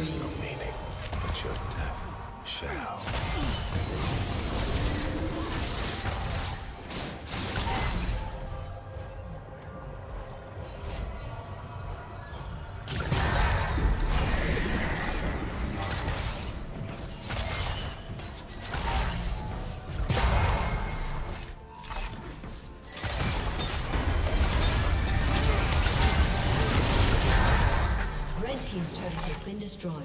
has no meaning, but your death shall. Destroyed.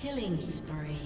Killing spree.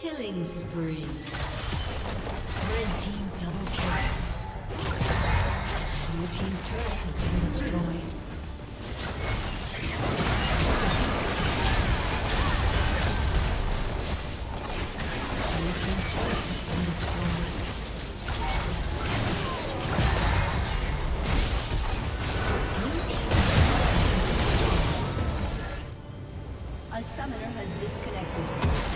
Killing spree. team's turret has been destroyed. A summoner has disconnected.